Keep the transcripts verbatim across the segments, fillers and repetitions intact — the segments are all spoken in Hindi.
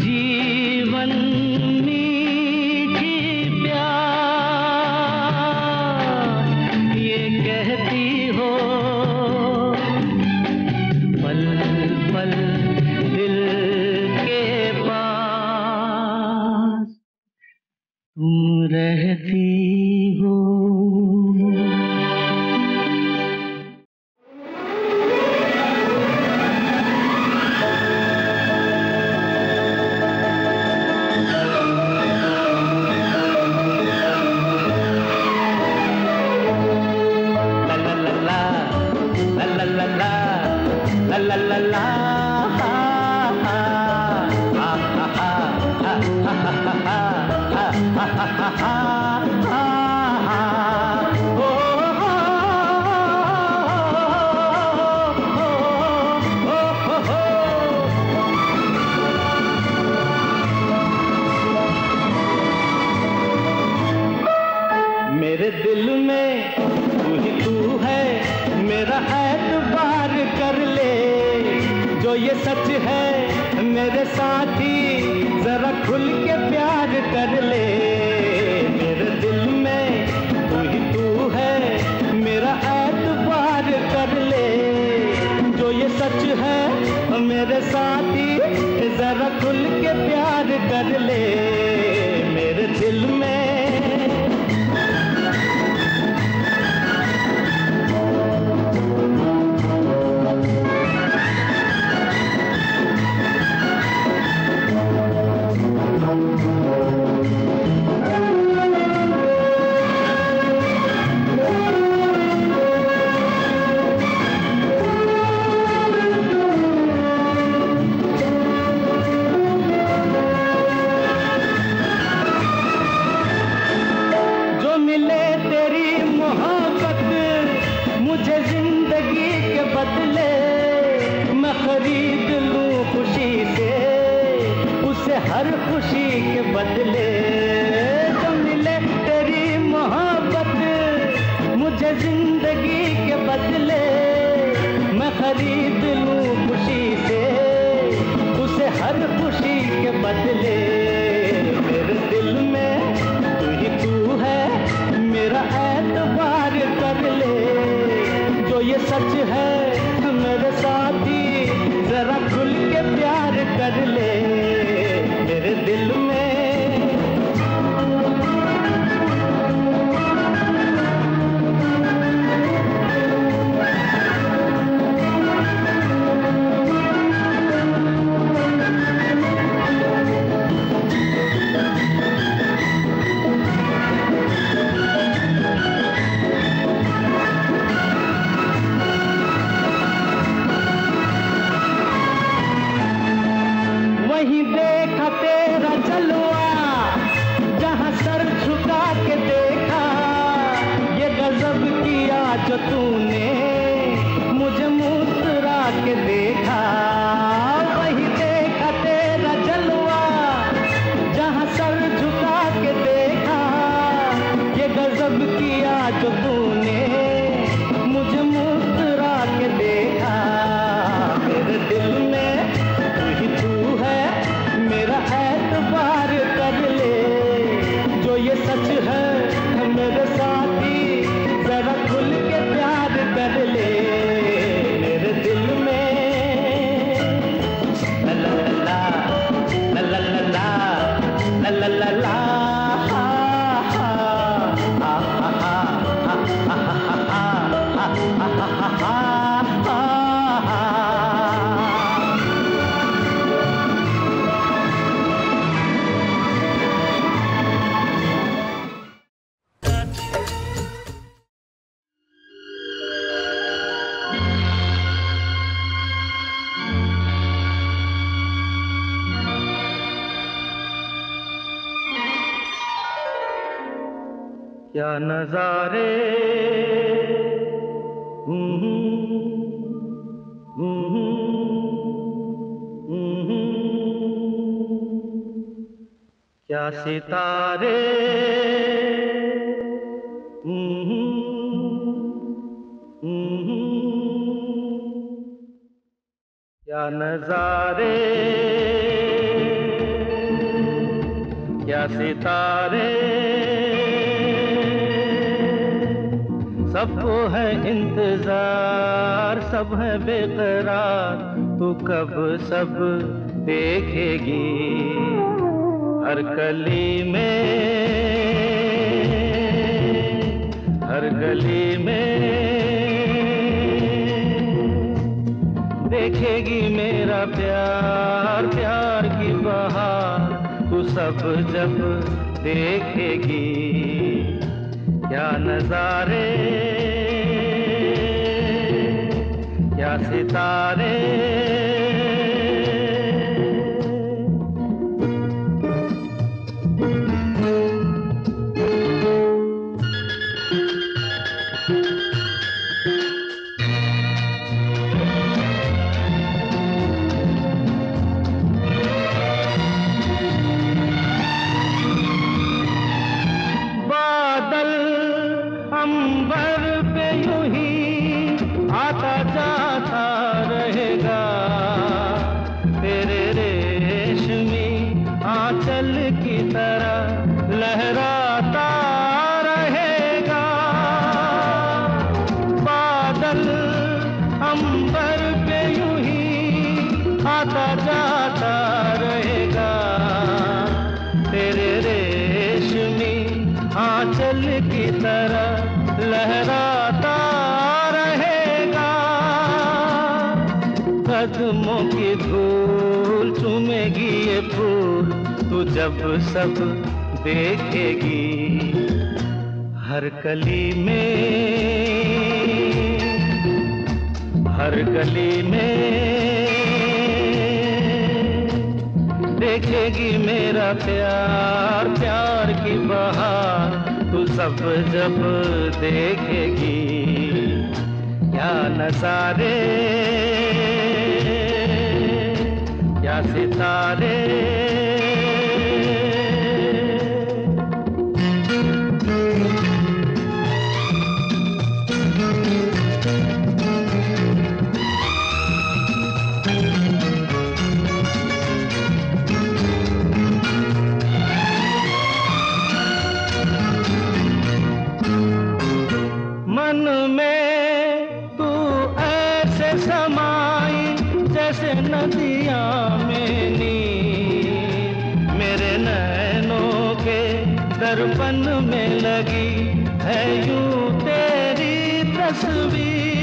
जीवन मीठी प्यार दिल में तू ही तू है, मेरा एतबार कर ले। जो ये सच है मेरे साथी, जरा खुल के प्यार कर ले। मेरे दिल में तू ही तू है, मेरा एतबार कर ले। जो ये सच है मेरे साथी, जरा खुल के प्यार कर ले। मेरे दिल में हर खुशी के बदले। जो मिले तेरी मोहब्बत मुझे जिंदगी के बदले, मैं खरीद लूं खुशी से उसे हर खुशी के बदले। मेरे दिल में तू ही तू है, मेरा एतबार कर ले। जो ये सच है मेरे साथी, जरा खुल के प्यार कर ले। दिल में तूने मुझे मुस्कुरा के देखा, वही देखा तेरा जलवा। जहाँ सर झुका के देखा, ये गजब किया जो तूने मुझे मुस्कुरा के देखा। मेरे दिल में तू ही तू है, मेरा एतबार कर ले। जो ये सच है मेरे साथी, जरा खुल के प्यार कर ले। मेरे दिल में लला लला लला लला लला लला हा हा हा हा हा हा हा हा हा हा। क्या नज़ारे क्या सितारे क्या नज़ारे क्या सितारे, सबको है इंतजार सब है बेकरार। तू कब सब देखेगी, हर गली में हर गली में देखेगी मेरा प्यार। प्यार की बहार तू सब जब देखेगी। क्या नज़ारे क्या सितारे। अंबर पे यूं ही आता जाता रहेगा तेरे रेशमी आंचल की तरह लहराता रहेगा। बादल अंबर पे यूं ही आता जाता रहेगा तेरे रेशमी आंचल की तरह लहराता रहेगा। कदमों की धूल चूमेगी ये फूल तू जब सब देखेगी हर गली में हर गली में देखेगी मेरा प्यार प्यार की बहार तू सब जब देखेगी। क्या नज़ारे क्या सितारे। जैसे नदिया में नींद मेरे नैनों के दर्पण में लगी है यूं तेरी तस्वीर।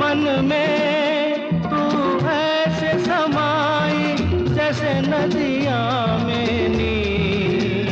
मन में तू ऐसे समाई जैसे नदिया में नींद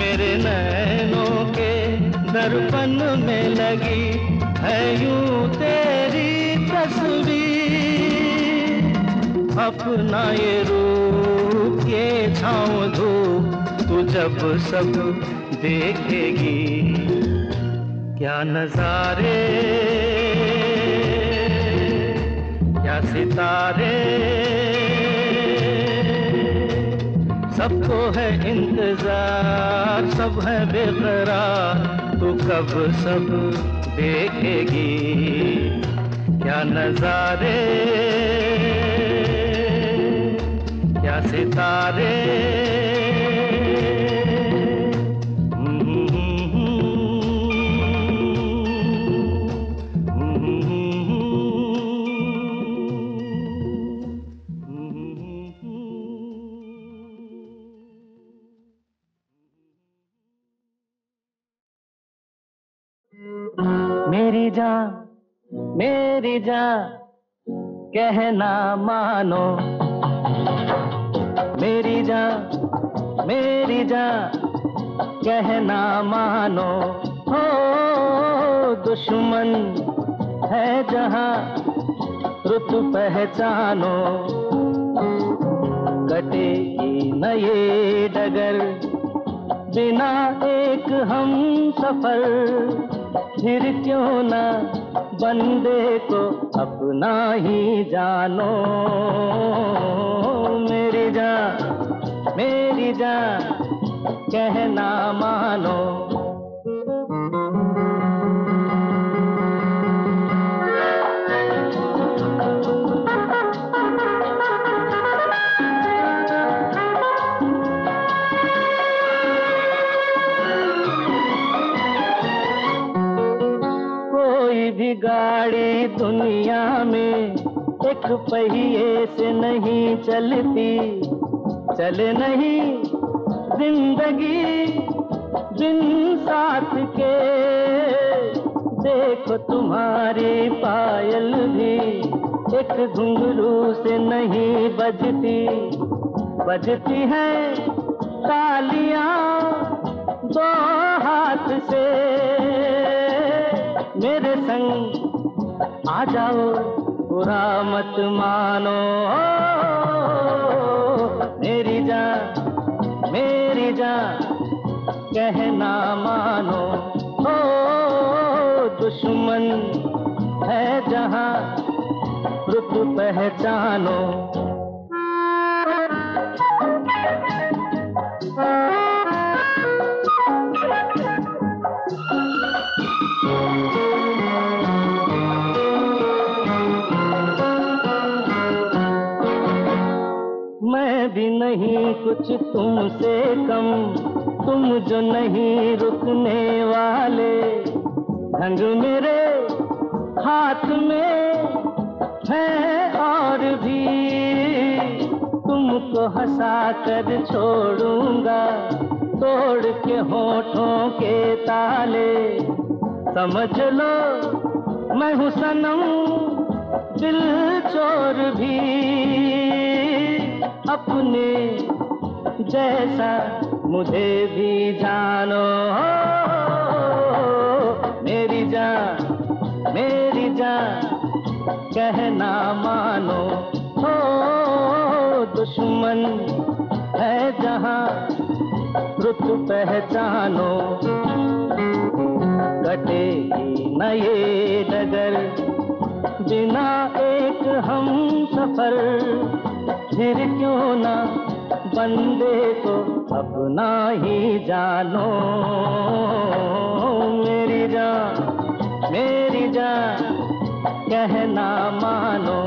मेरे नैनों के दर्पण में लगी है यूं तेरी तस्वीर। अपना ये रूप ये छाँव धूप तू जब सब देखेगी क्या नज़ारे क्या सितारे। सबको है इंतज़ार सब है बेकरार तू कब सब देखेगी। क्या नज़ारे क्या सितारे। मेरी जान मेरी जान कहना मानो मेरी जान मेरी जान कहना मानो हो दुश्मन है जहाँ रुत पहचानो। कटेगी न ये डगर बिना एक हम सफर फिर क्यों ना बंदे को अपना ही जानो। मेरी जान मेरी जान कहना मानो। गाड़ी दुनिया में एक पहिए से नहीं चलती चले नहीं जिंदगी बिन साथ के। देखो तुम्हारी पायल भी एक घुंघरू से नहीं बजती बजती है तालियां दो हाथ से। मेरे संग आ जाओ बुरा मत मानो मेरी जान मेरी जान कहना मानो हो दुश्मन है जहाँ रुत पहचानो। मैं भी नहीं कुछ तुमसे कम, तुम जो नहीं रुकने वाले। रंग मेरे हाथ में है और भी, तुमको हंसा कर छोड़ूंगा तोड़ के होठों के ताले। समझ लो मैं हूँ सनम दिल चोर भी, अपने जैसा मुझे भी जानो। मेरी जान मेरी जान कहना मानो, हो दुश्मन है जहाँ रुत पहचानो। कटेगी न ये डगर बिना एक हम सफर, फिर क्यों ना बंदे को अपना ही जानो। मेरी जान मेरी जान कहना मानो।